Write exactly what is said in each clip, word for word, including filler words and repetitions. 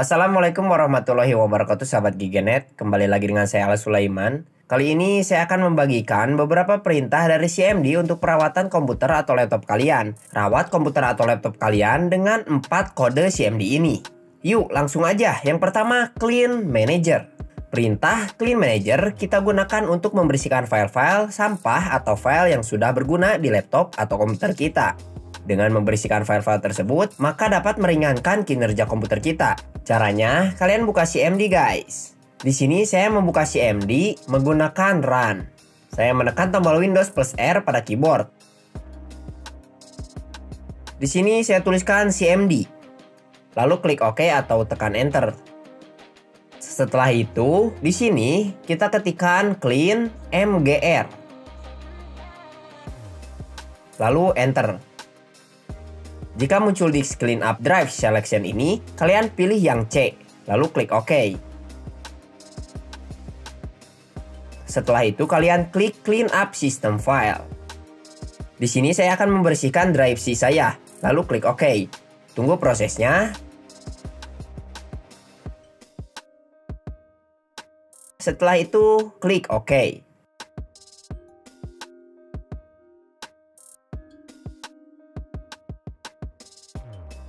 Assalamualaikum warahmatullahi wabarakatuh sahabat GGNet. Kembali lagi dengan saya Alma Sulaiman. Kali ini saya akan membagikan beberapa perintah dari C M D untuk perawatan komputer atau laptop kalian. Rawat komputer atau laptop kalian dengan empat kode C M D ini. Yuk langsung aja. Yang pertama, Clean Manager. Perintah Clean Manager kita gunakan untuk membersihkan file-file, sampah, atau file yang sudah berguna di laptop atau komputer kita. Dengan membersihkan file-file tersebut, maka dapat meringankan kinerja komputer kita. Caranya, kalian buka C M D guys. Di sini saya membuka C M D menggunakan Run. Saya menekan tombol Windows plus R pada keyboard. Di sini saya tuliskan C M D. Lalu klik OK atau tekan Enter. Setelah itu, di sini kita ketikkan clean mgr. Lalu Enter. Jika muncul di Clean Up Drive Selection ini, kalian pilih yang C, lalu klik OK. Setelah itu, kalian klik Clean Up System File. Di sini saya akan membersihkan drive C saya, lalu klik OK. Tunggu prosesnya. Setelah itu, klik OK.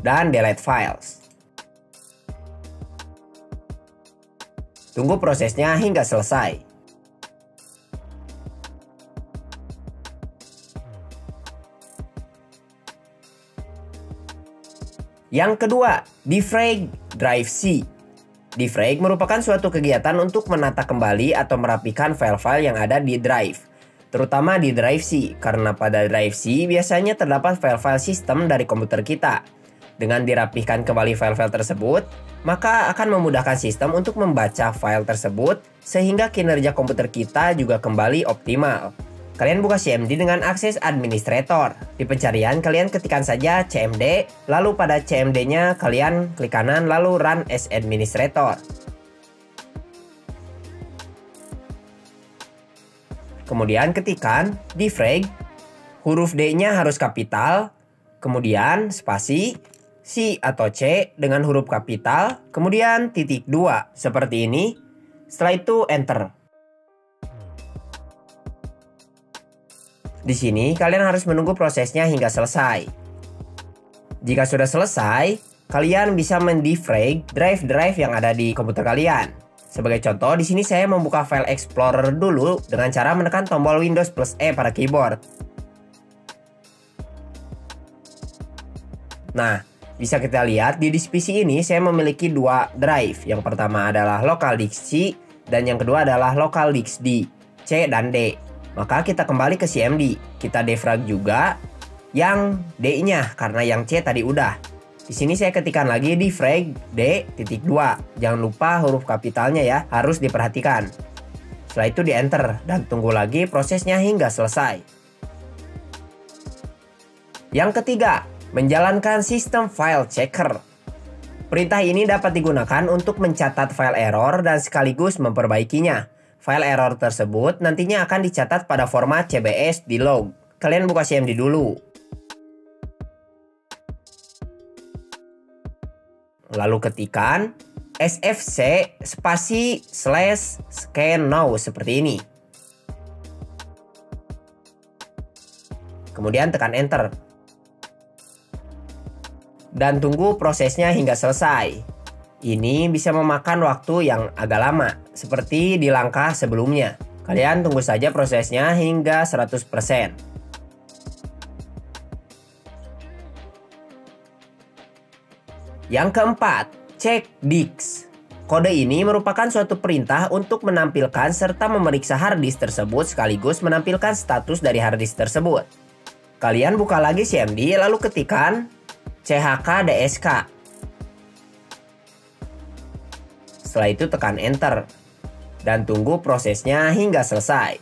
Dan delete files. Tunggu prosesnya hingga selesai. Yang kedua, defrag drive C. Defrag merupakan suatu kegiatan untuk menata kembali atau merapikan file-file yang ada di drive, terutama di drive C, karena pada drive C biasanya terdapat file-file sistem dari komputer kita. Dengan dirapihkan kembali file-file tersebut, maka akan memudahkan sistem untuk membaca file tersebut sehingga kinerja komputer kita juga kembali optimal. Kalian buka C M D dengan akses administrator. Di pencarian kalian ketikkan saja C M D, lalu pada C M D-nya kalian klik kanan lalu Run as Administrator. Kemudian ketikkan defrag, huruf D-nya harus kapital, kemudian spasi, C atau C dengan huruf kapital, kemudian titik dua seperti ini. Setelah itu Enter. Di sini kalian harus menunggu prosesnya hingga selesai. Jika sudah selesai, kalian bisa mendefrag drive-drive yang ada di komputer kalian. Sebagai contoh, di sini saya membuka file Explorer dulu dengan cara menekan tombol Windows plus E pada keyboard. Nah, bisa kita lihat di disk P C ini saya memiliki dua drive. Yang pertama adalah local disk C dan yang kedua adalah local disk D, C dan D. Maka kita kembali ke C M D. Kita defrag juga yang D-nya karena yang C tadi udah. Di sini saya ketikkan lagi defrag D titik dua. Jangan lupa huruf kapitalnya ya, harus diperhatikan. Setelah itu di Enter dan tunggu lagi prosesnya hingga selesai. Yang ketiga, menjalankan sistem file checker. Perintah ini dapat digunakan untuk mencatat file error dan sekaligus memperbaikinya. File error tersebut nantinya akan dicatat pada format C B S di log. Kalian buka C M D dulu. Lalu ketikkan S F C spasi slash scan now seperti ini. Kemudian tekan Enter. Dan tunggu prosesnya hingga selesai. Ini bisa memakan waktu yang agak lama, seperti di langkah sebelumnya. Kalian tunggu saja prosesnya hingga seratus persen. Yang keempat, CheckDisk. Kode ini merupakan suatu perintah untuk menampilkan serta memeriksa harddisk tersebut sekaligus menampilkan status dari harddisk tersebut. Kalian buka lagi C M D lalu ketikkan C H K D S K. Setelah itu tekan Enter dan tunggu prosesnya hingga selesai.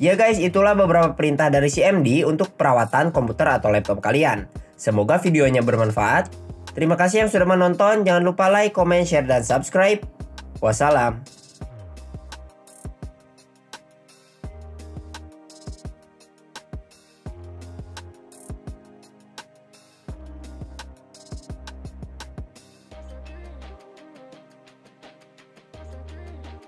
Ya guys, itulah beberapa perintah dari C M D untuk perawatan komputer atau laptop kalian. Semoga videonya bermanfaat. Terima kasih yang sudah menonton. Jangan lupa like, comment, share, dan subscribe. Wassalam.